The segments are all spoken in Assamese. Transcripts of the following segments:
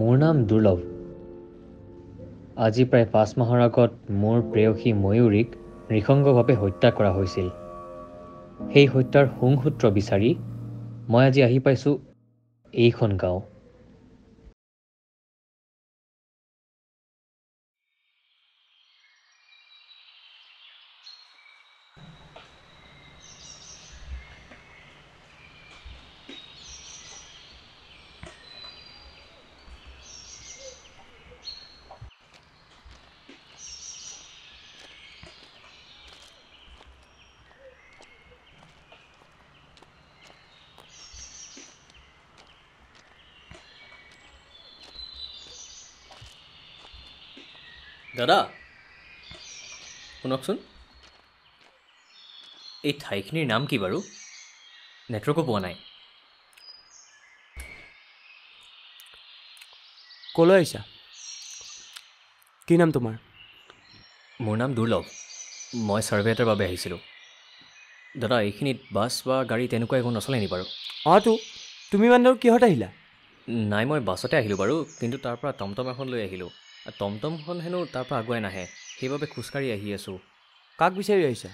মোৰ নাম দুৰ্লভ। আজি প্ৰায় 5 মাহৰ আগত মোৰ প্ৰেয়সী ময়ূৰীক নৃশংগভাৱে হত্যা কৰা হৈছিল। সেই হত্যাৰ সংসূত্ৰ বিচাৰি মই আজি আহি পাইছোঁ এইখন গাঁও। দাদা শুনকচোন, এই ঠাইখিনিৰ নাম কি বাৰু? নেটৱৰ্কো পোৱা নাই। ক'লৈ আহিছা? কি নাম তোমাৰ? মোৰ নাম দুৰ্লভ। মই ছাৰ্ভে এটাৰ বাবে আহিছিলোঁ। দাদা, এইখিনিত বাছ বা গাড়ী তেনেকুৱা একো নচলে নি বাৰু? অঁতো, তুমি মানে কিহত আহিলা? নাই, মই বাছতে আহিলোঁ বাৰু, কিন্তু তাৰপৰা টমটম এখন লৈ আহিলোঁ। টমটমখন হেনো তাৰপৰা আগুৱাই নাহে, সেইবাবে খোজকাঢ়ি আহি আছোঁ। কাক বিচাৰি আহিছা?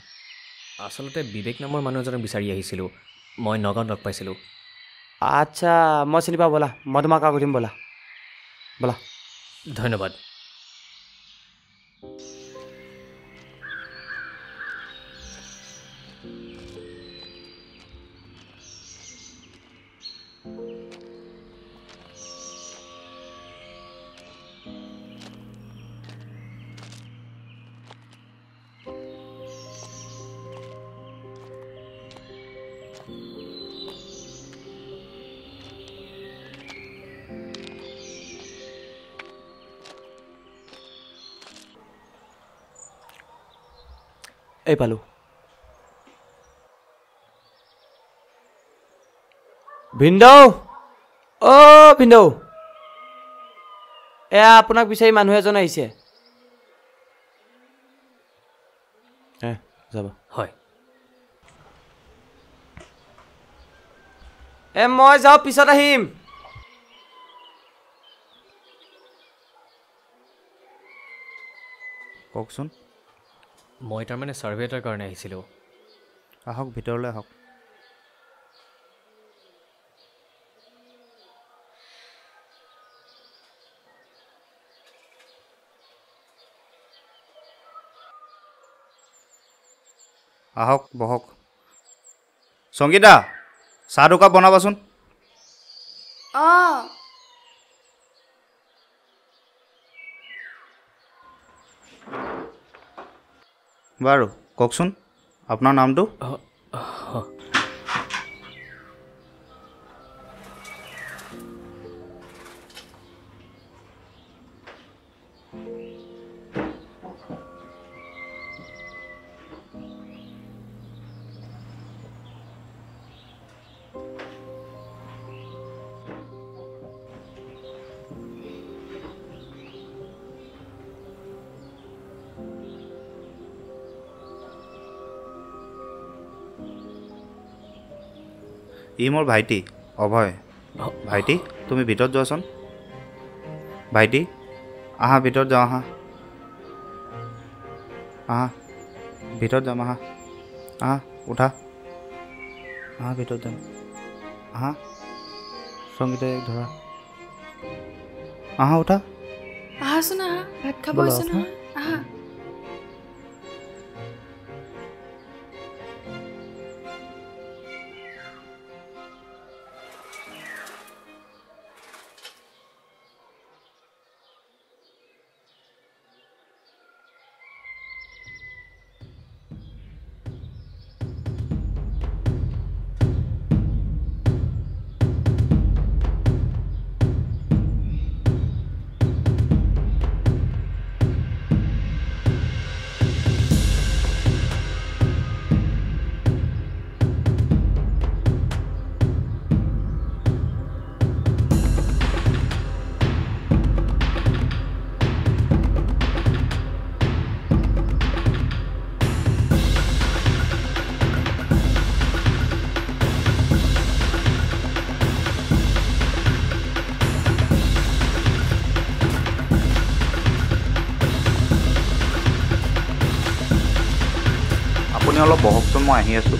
আচলতে বিবেক নামৰ মানুহ এজনক বিচাৰি আহিছিলোঁ। মই নগাঁৱত লগ পাইছিলোঁ। আচ্ছা, মই চিনি পাওঁ ব'লা, মই তোমাক কাগজ দিম ব'লা ব'লা। ধন্যবাদ। এই পালোঁ। ভিনদেউ, অ' ভিনদেউ, এয়া আপোনাক বিচাৰি মানুহ এজন আহিছে। যাবা? হয়। মই যাওঁ, পিছত আহিম। কওকচোন। মই তাৰমানে ছাৰ্ভে এটাৰ কাৰণে আহিছিলোঁ। আহক, ভিতৰলৈ আহক। আহক, বহক। সংগীতা, চাহ দুকাপ বনাবাচোন। অঁ। বাৰু কওকচোন, আপোনাৰ নামটো? ই মোৰ ভাইটি অভয়। ভাইটি, তুমি ভিতৰত যোৱাচোন। ভাইটি, আহা ভিতৰত যাওঁ। আহা আহা ভিতৰত যাম। আহা আহা উঠা। আহা ভিতৰত যাম। আহা সংগীতা, এক ধৰা। আহা উঠা। আহাচোন, আহা ভাত খাব। আহা। আপুনি অলপ বহকচোন মই আহি আছো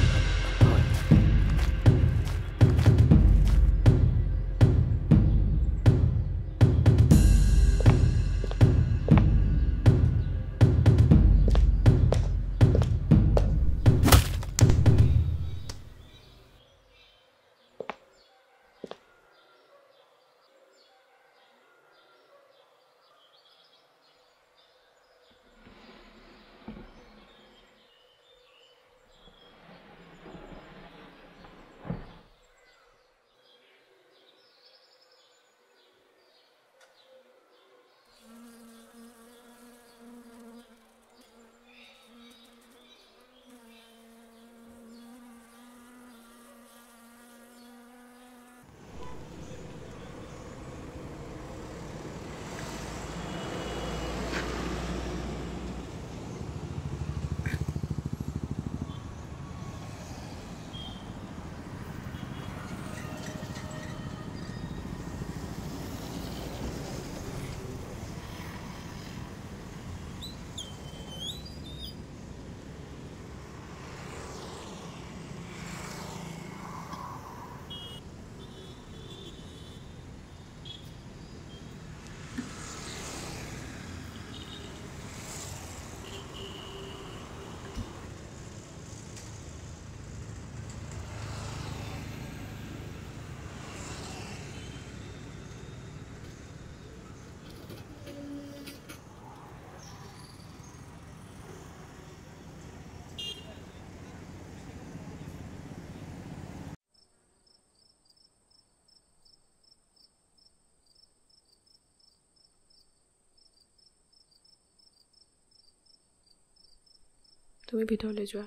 তুমি ভিতৰলৈ যোৱা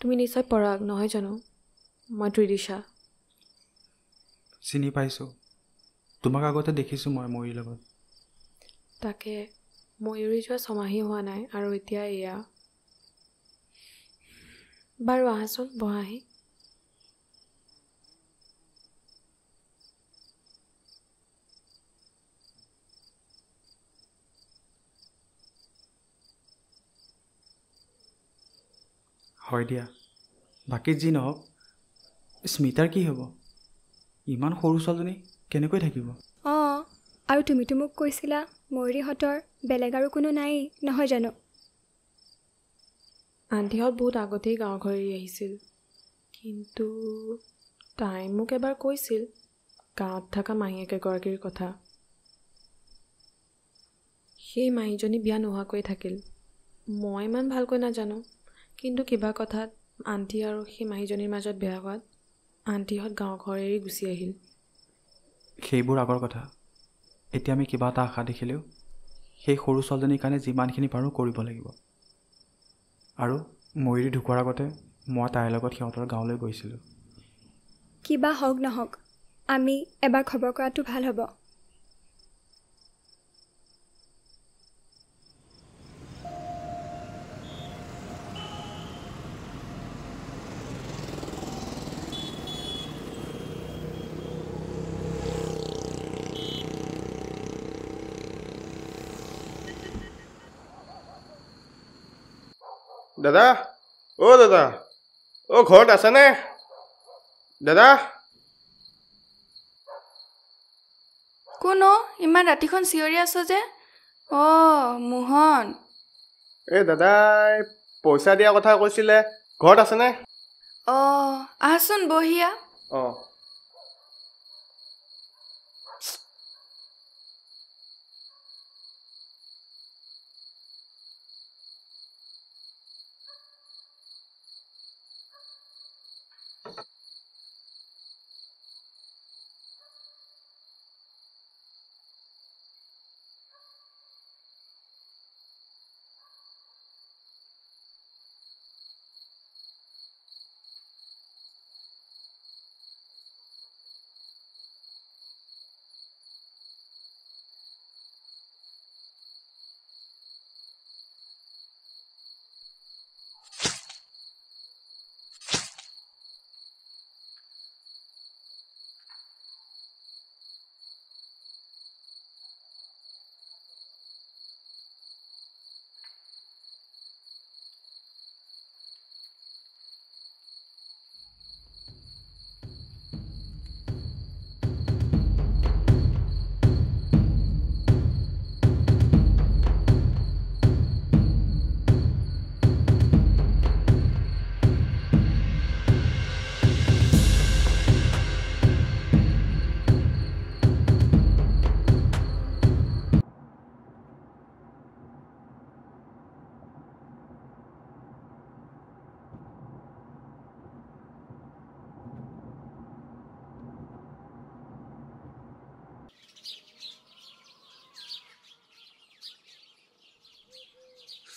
তুমি নিশ্চয় পৰাগ নহয় জানো মই ত্ৰিদিশা চিনি পাইছো তোমাক আগতে দেখিছো মই ময়ূৰীৰ লগত তাকে ময়ূৰী যোৱা সমাহি হোৱা নাই আৰু এতিয়া ইয়া বাৰু আহাচোন বহাহি হয় দিয়া বাকি জি নহক স্মিতাৰ কি হ'ব ইমান সৰু ছোৱালীজনী কেনেকৈ থাকিব অ আৰু তুমিতো মোক কৈছিলা ময়ূৰী হতৰ বেলেগ আৰু কোনো নাই নহয় জানো আন্ধিহত বহুত আগতেই গাঁও ঘৰি আহিছিল কিন্তু তাই মোক এবাৰ কৈছিল গাঁৱত থকা মাহীয়েক এগৰাকীৰ কথা সেই মাহীজনী বিয়া নোহোৱাকৈ থাকিল মই ইমান ভালকৈ নাজানো কিন্তু কিবা কথাত আন্টি আৰু সেই মাহীজনীৰ মাজত বেয়া হোৱাত আন্টিহত গাঁও ঘৰ এৰি গুচি আহিল সেইবোৰ আগৰ কথা এতিয়া আমি কিবা এটা আশা দেখিলেও সেই সৰু ছোৱালীজনীৰ কাৰণে যিমানখিনি পাৰোঁ কৰিব লাগিব আৰু ময়ূৰী ঢুকোৱাৰ আগতে মই তাইৰ লগত সিহঁতৰ গাঁৱলৈ গৈছিলোঁ কিবা হওক নহওক আমি এবাৰ খবৰ কৰাটো ভাল হ'ব দাদা ও ঘৰত আছেনে দাদা কোনো ইমান ৰাতিখন চিঞৰি আছ যে অ মোহন এ দাদাই পইচা দিয়া কথা কৈছিলে ঘৰত আছেনে অ আহচোন বহিয়া অ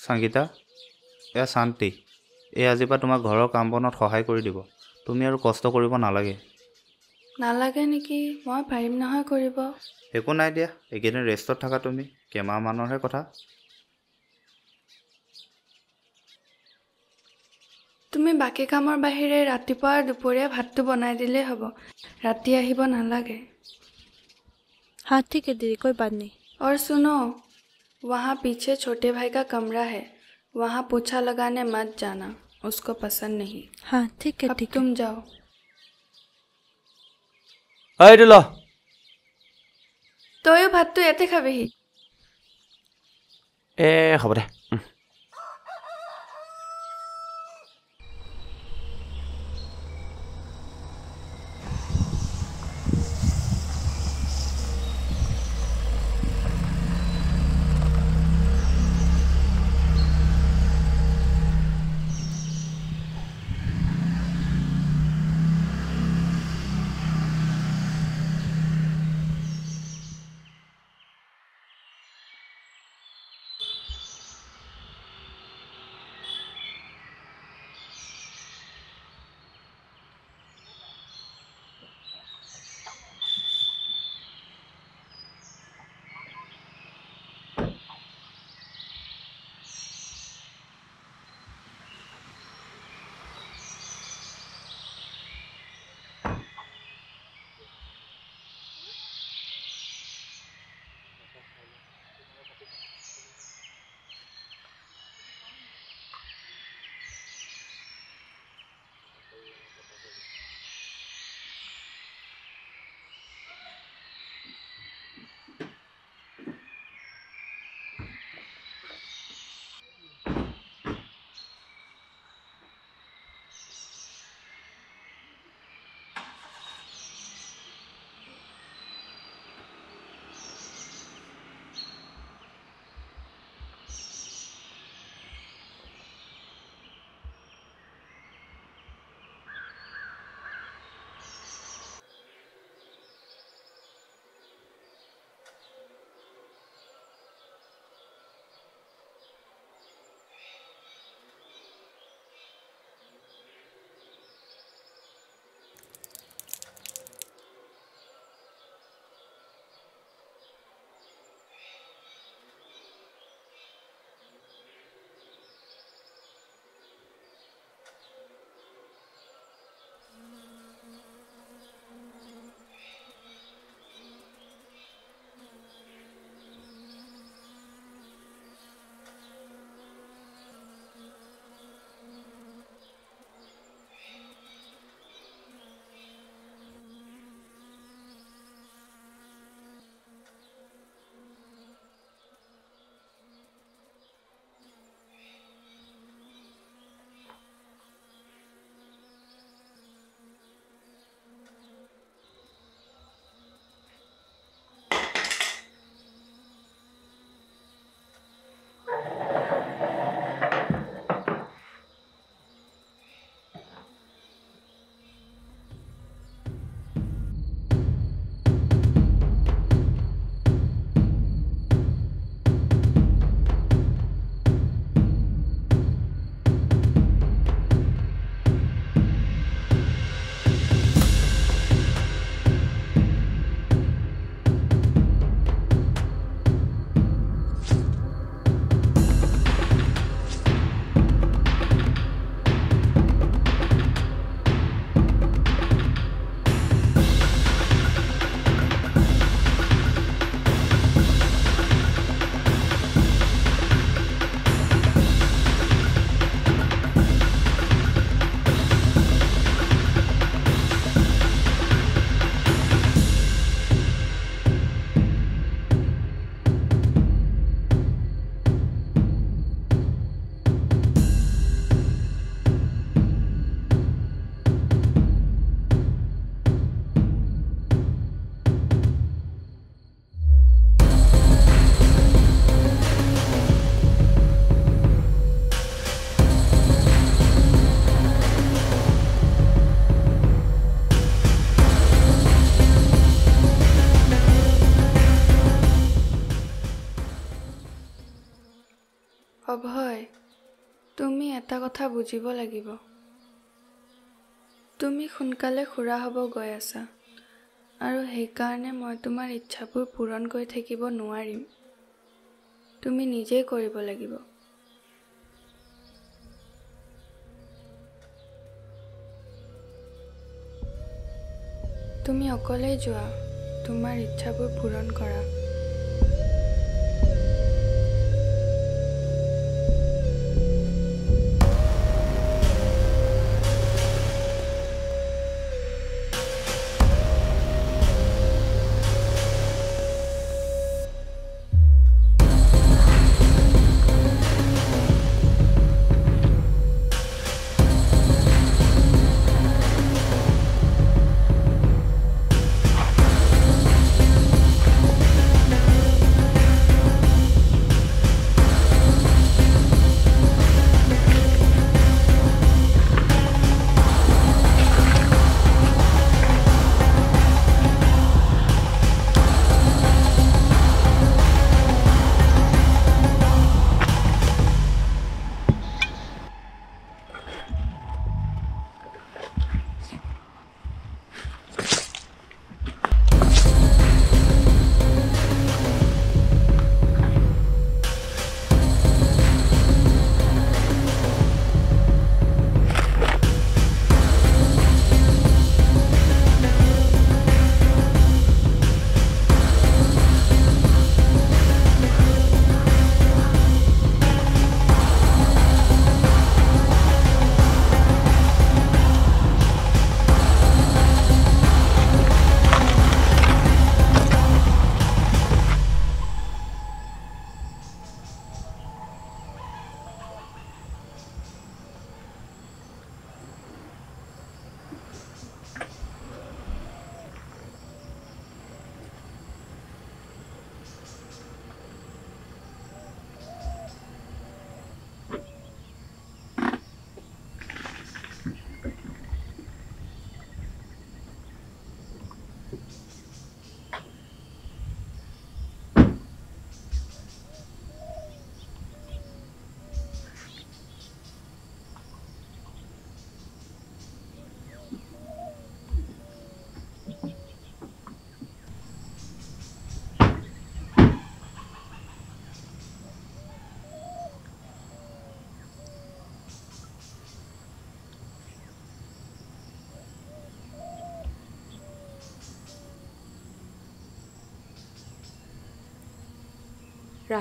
চাংকিটা এয়া শান্তি। এই আজিৰ পৰা তোমাক ঘৰৰ কাম বনত সহায় কৰি দিব। তুমি আৰু কষ্ট কৰিব নালাগে। নালাগে নেকি? মই পাৰিম নহয় কৰিব। একো নাই দিয়া, এইকেইদিন ৰেষ্টত থাকা। তুমি কেমামানৰহে কথা। তুমি বাকী কামৰ বাহিৰে ৰাতিপুৱা দুপৰীয়া ভাতটো বনাই দিলেই হ'ব, ৰাতি আহিব নালাগে। হা ঠিক আছে দিদি, কোই বাত নেই। और सुनो, वहाँ पीछे छोटे भाई का कमरा है, वहाँ पोछा लगाने मत जाना, उसको पसंद नहीं। हाँ ठीक है। अब ठीक, तुम जाओ। आए दिला तो यो भात तो याते खावे ही ए खबर है। অভয়, তুমি এটা কথা বুজিব লাগিব। তুমি সোনকালে খুৰা হ'ব গৈ আছা আৰু সেইকাৰণে মই তোমাৰ ইচ্ছাবোৰ পূৰণ কৰি থাকিব নোৱাৰিম। তুমি নিজেই কৰিব লাগিব। তুমি অকলেই যোৱা, তোমাৰ ইচ্ছাবোৰ পূৰণ কৰা।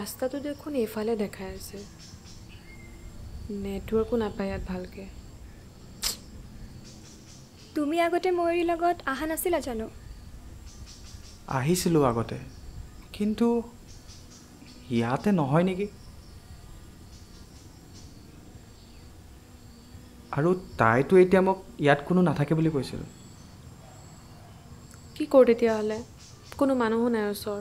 रास्ता तो देखो एफाले देखा है, नेटवर्को नापाय भालके। तुम आगते मयूरी लगत आहा नासिला जानो? आहिसिलो आगते, किन्तु याते नहय नेकी। आरो ताई तो एटा मक यात कोनो नाथाके बुली কৈছিল। की कोरे तिया हले कोनो मानुह नाय ओसर।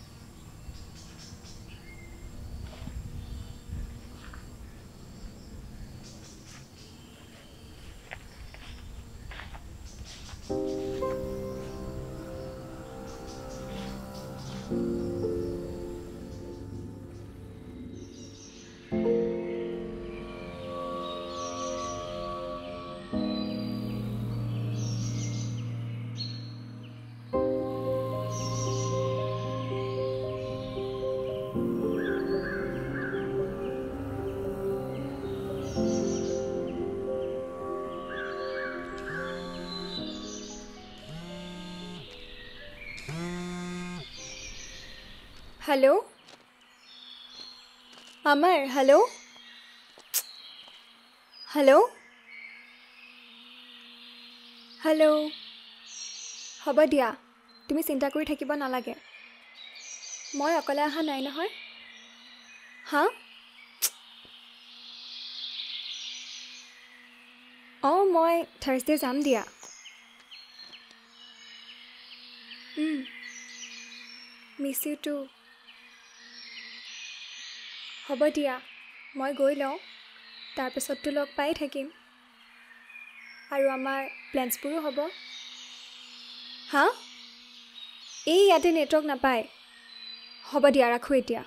হ্যালো আমাৰ, হ্যালো হ্যালো হ্যালো। হ'ব দিয়া, তুমি চিন্তা কৰি থাকিব নালাগে। মই অকলে অহা নাই নহয়। হা, মই থাৰ্ছডে যাম দিয়া। Miss you too. হ'ব দিয়া, মই গৈ লওঁ, তাৰপিছততো লগ পাই থাকিম। আৰু আমাৰ প্লেনছবোৰো হ'ব হা এই ইয়াতে নেটৱৰ্ক নাপায় হ'ব দিয়া ৰাখো এতিয়া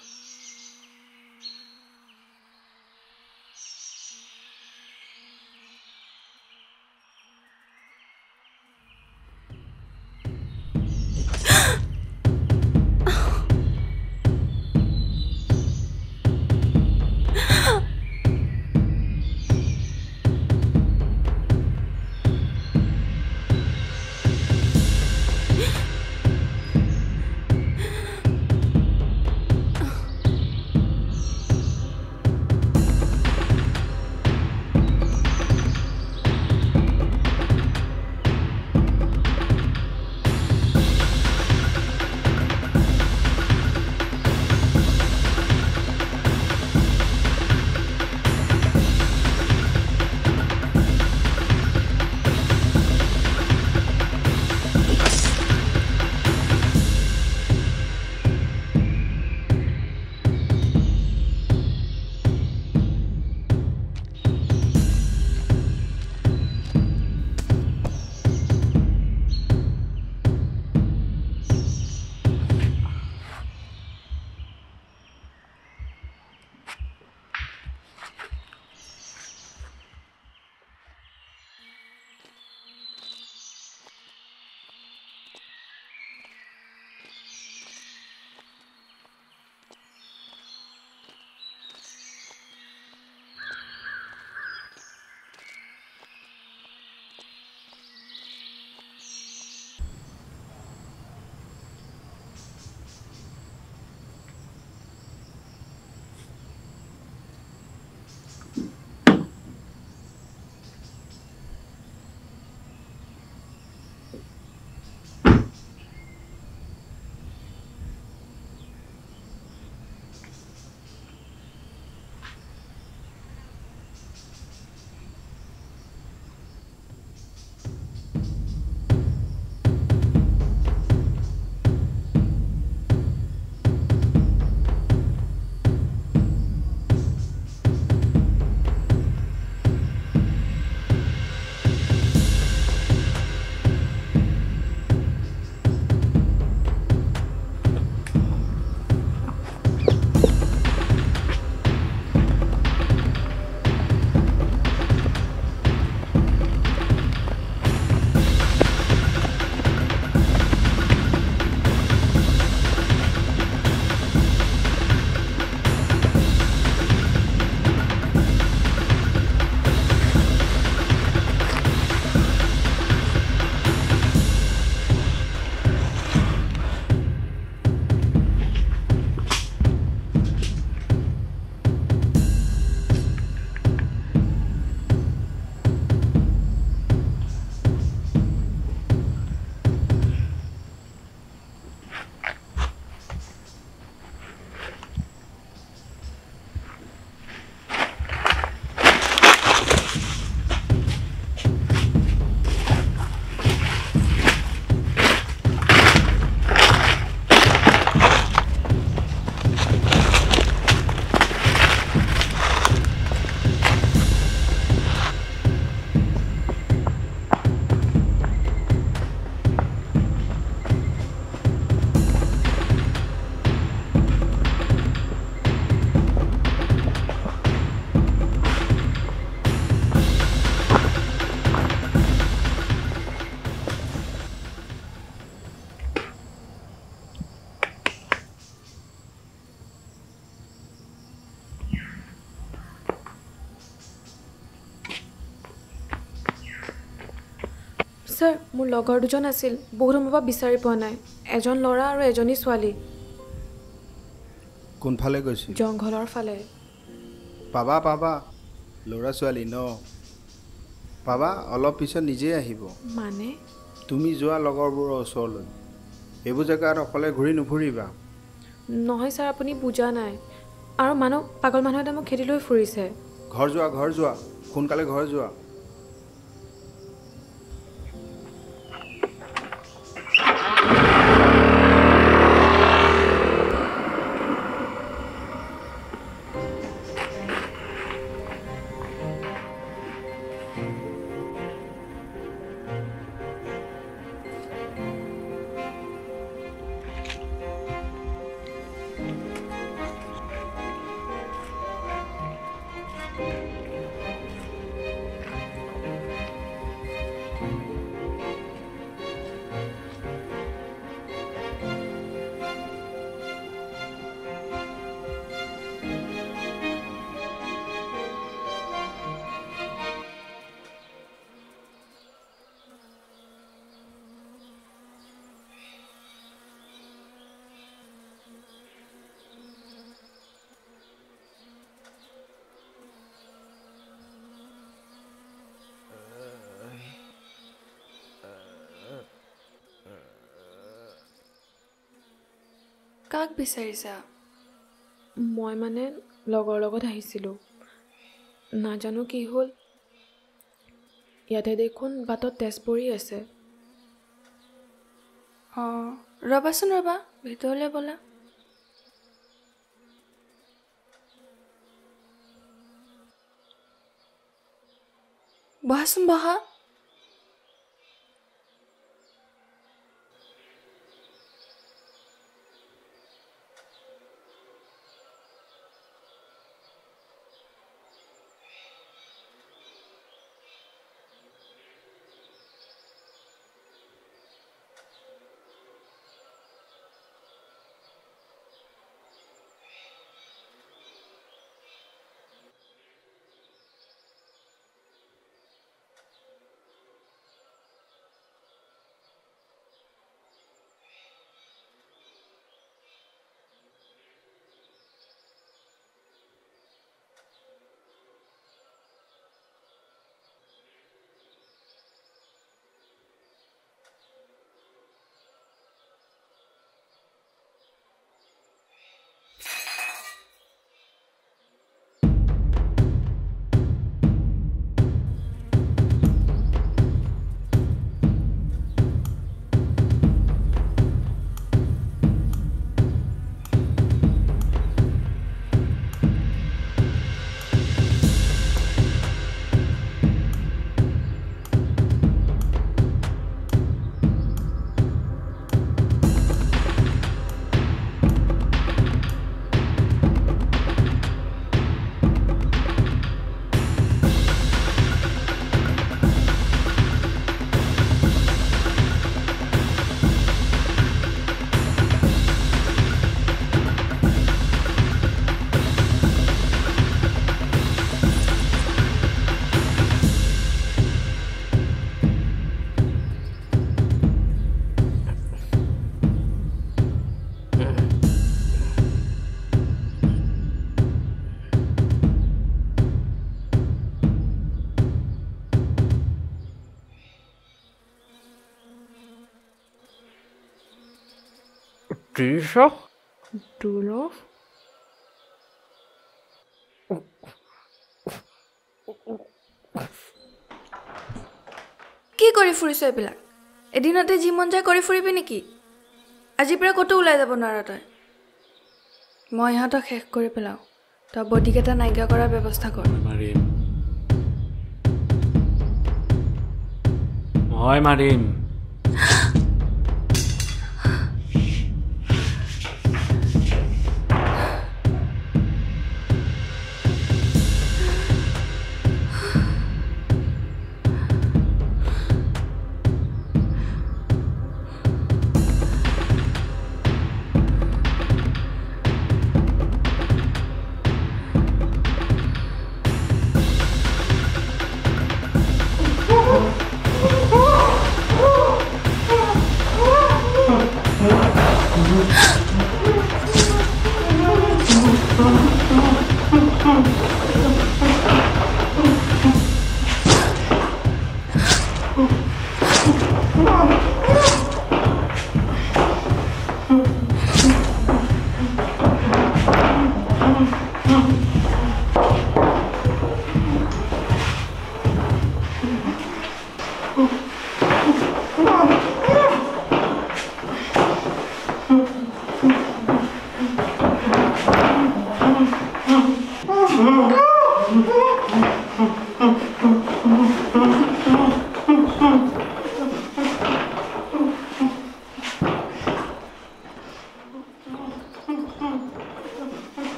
Sir, মোৰ লগৰ দুজন আছিল বহুত সময় বিচাৰি পোৱা নাই এজন লৰা আৰু এজনী ছোৱালী কোন ফালে গৈছিল জংঘলৰ ফালে বাবা বাবা লৰা ছোৱালী ন বাবা অলপ পিছত নিজে আহিব মানে তুমি যোৱা লগৰবোৰ ওচৰলৈ এবু জাগা আৰু অকলে ঘূৰি নুফুৰিবা নহয় স্যাৰ আপুনি বুজা নাই আৰু মানৱ পাগল মানুহ এটা মোক খেদি লৈ ফুৰিছে ঘৰ যোৱা কোনকালে ঘৰ যোৱা কাক বিচাৰিছা? মই মানে লগৰ লগত আহিছিলো, নাজানো কি হ'ল। ইয়াতে দেখোন বাটত তেজ পৰি আছে। ৰ'বাচোন, ৰ'বা, ভিতৰলৈ ব'লা। বহাচোন, বহা। Trisha? Dulof? কি কৰি ফুৰিছ এইবিলাক? এদিনতে যি মন যায় কৰি ফুৰিবি নেকি? আজিৰ পৰা ক'তো ওলাই যাব নোৱাৰা তই। মই ইহঁতক শেষ কৰি পেলাওঁ, তই বডিকেইটা নাইকিয়া কৰাৰ ব্যৱস্থা কৰ। মই মাৰিম।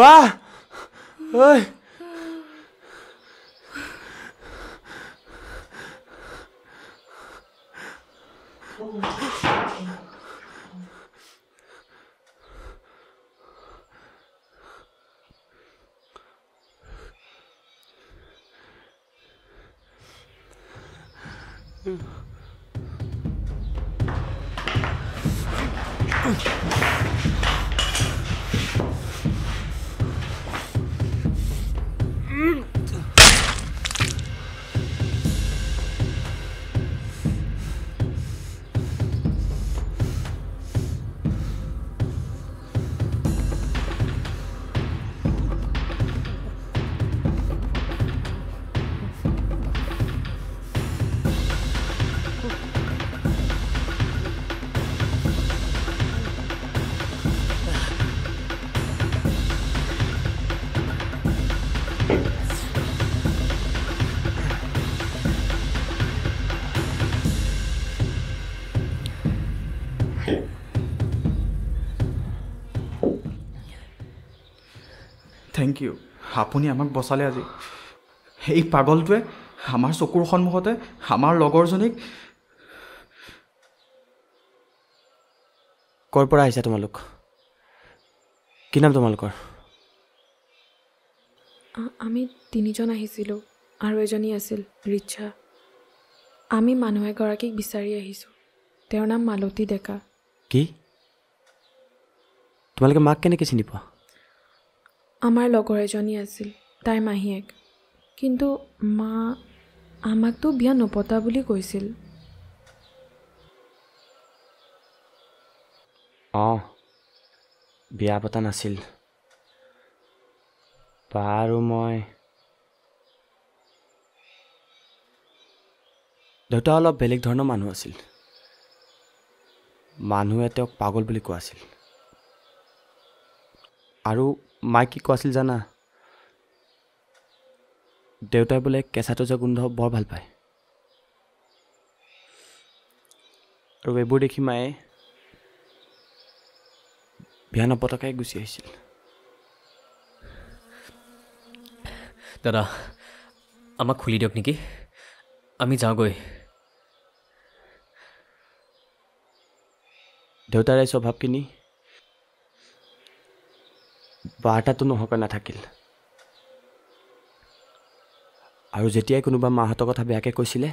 Ba! Oi! Thank you. Hapuni amak bosale aji. Ei pagoltue amar sokur khonmukhate amar logor jonik kor pora aisa tomalok. Ki naam tomalokor? Ami tinijon ahisilu aru ejoni asil Richa. Ami manu egoraki bisari ahisu. Tewar naam Maloti Deka. Ki? Tomaloke mak kene ke chini pa? আমার লগৰ এজনী আছিল তাই মাহিয়েক কিন্তু মা আমাক তো বিয়া নপতা বুলি কৈছিল অ বিয়া পতা নাছিল পাৰো মই দুটা অলপ বেলেগ ধৰণৰ মানুহ আছিল মানুহে তেওঁক পাগল বুলি কোৱাছিল আৰু Mikey Quasil Jana Deuta Bole Casato Zagundo Bobalpai Rebudiki Mae Piano Potoka Gusiasil Dada Amakuli Dogniki Amizagoi Deuta Rice of Hapkini বাটা তো নহকা না থাকিল আৰু যেতিয়া কোনোবা মাহত কথা বেয়াকে কৈছিলে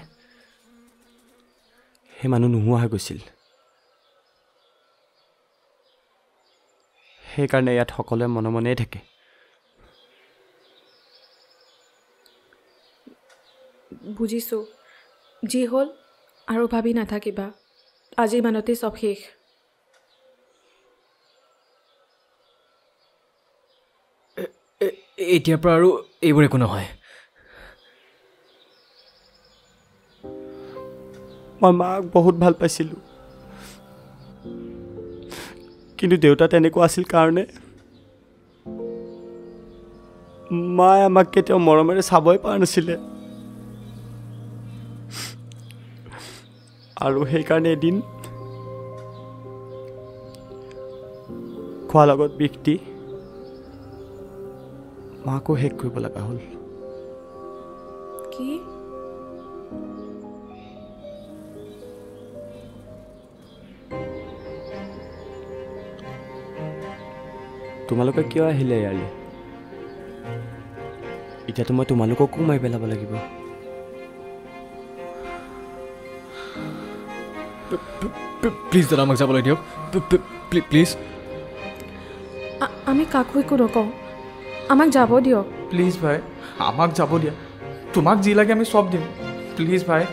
হে মানুহ নুহুৱা হৈ গৈছিল হে কাৰণে ইয়াত সকলে মনে মনে থাকে বুজিছো জি হল আৰু ভাবি না থাকিবা আজি মানতে সব শেষ এতিয়া পৰা আৰু এইবোৰ একো নহয় মামাক বহুত ভাল পাইছিল কিন্তু দেউতা তেনেকো আছিল কাৰণে মা আমাক কেতিয়াও মৰমেৰে চাবই পাৰ নাছিল আৰু সেই কাৰণে এদিন খোৱা লগত ব্যক্তি माको हेक कोई बोला काहुल की तुम्हालों का क्या हिले यार इतना तो मैं तुम्हालों को कुमाई पहला बोला की बा प्लीज दरा मक्सा बोले दियो प्लीज आमी काकुई को रोको আমাক যাব দিও প্লিজ ভাই আমাক যাব দিয়া তোমাক জি লাগে আমি সব দিম প্লিজ ভাই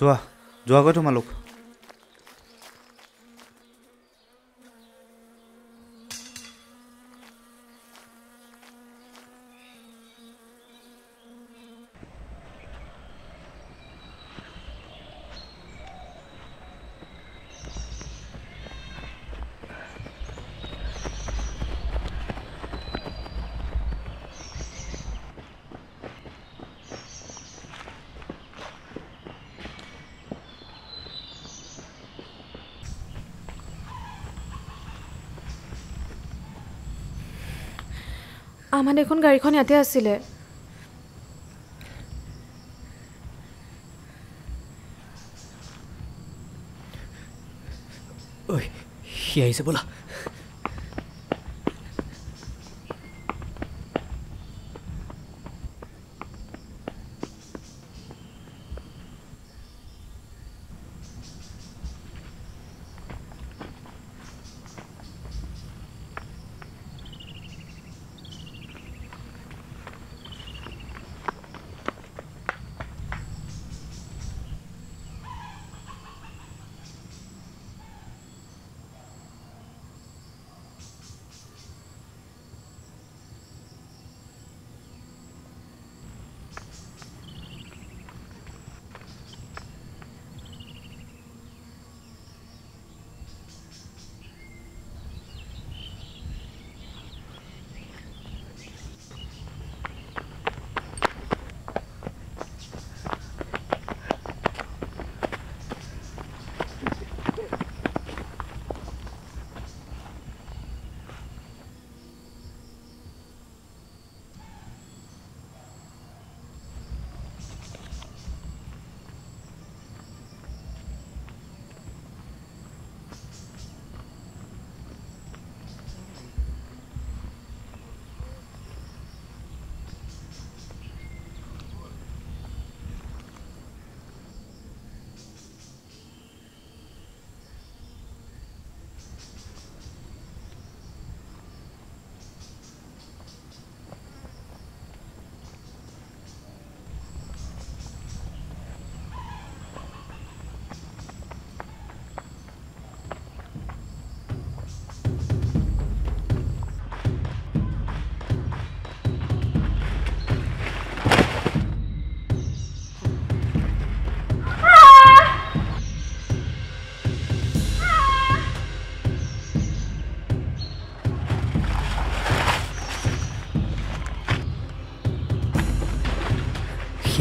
Joa, joa goi thoma lok. আমার এখন গাড়িখন ইয়াতে আসিলে ওই কি আইছে বলা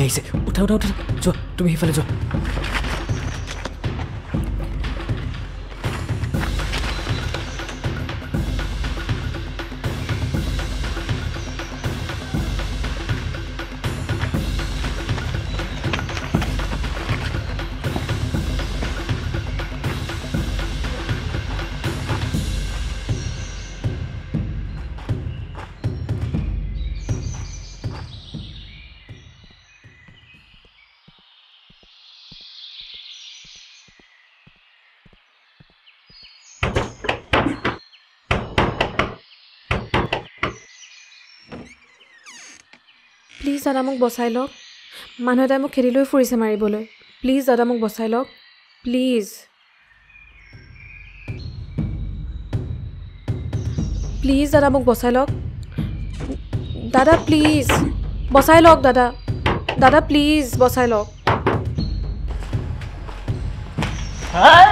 Yes, out, so to me, fellow. Please, Adamok Bosailok. Manadamok Kirilo Furise Maribolo. Please, Adamok Bosailok. Please. Please, Adamok Bosailok. Dada, please. Bosailok, Dada. Dada, please, Bosailok. Hey!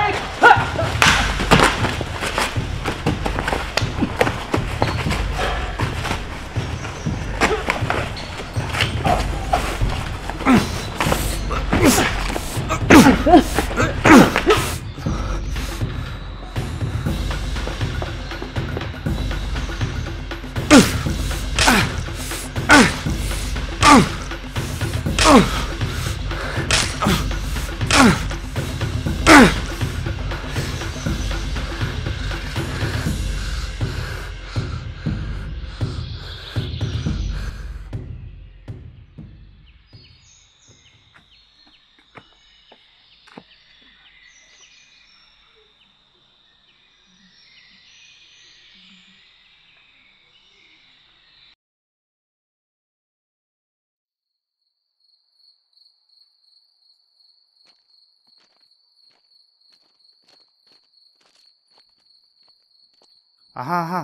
আহা আহা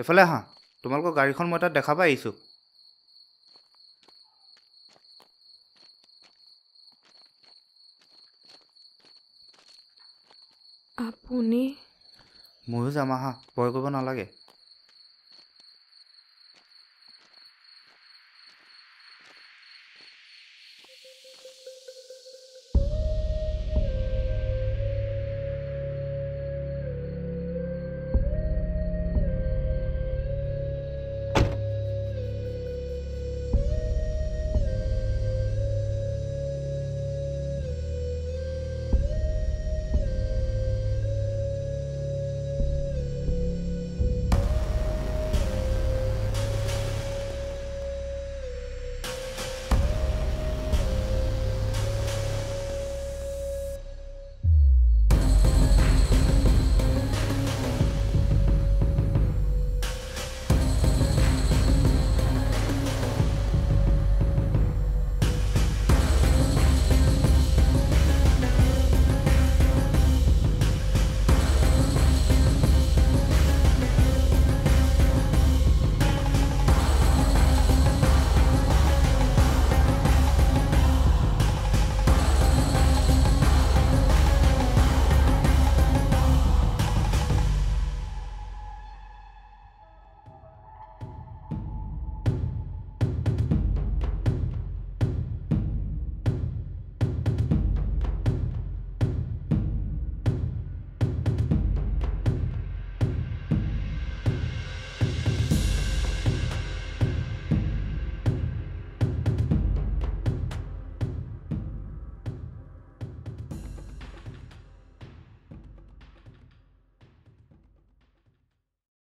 এফালে আহা, তোমালোকৰ গাড়ীখন মই তাত দেখা পাই আহিছোঁ। আপুনি ময়ো যাম আহা, ভয় কৰিব নালাগে।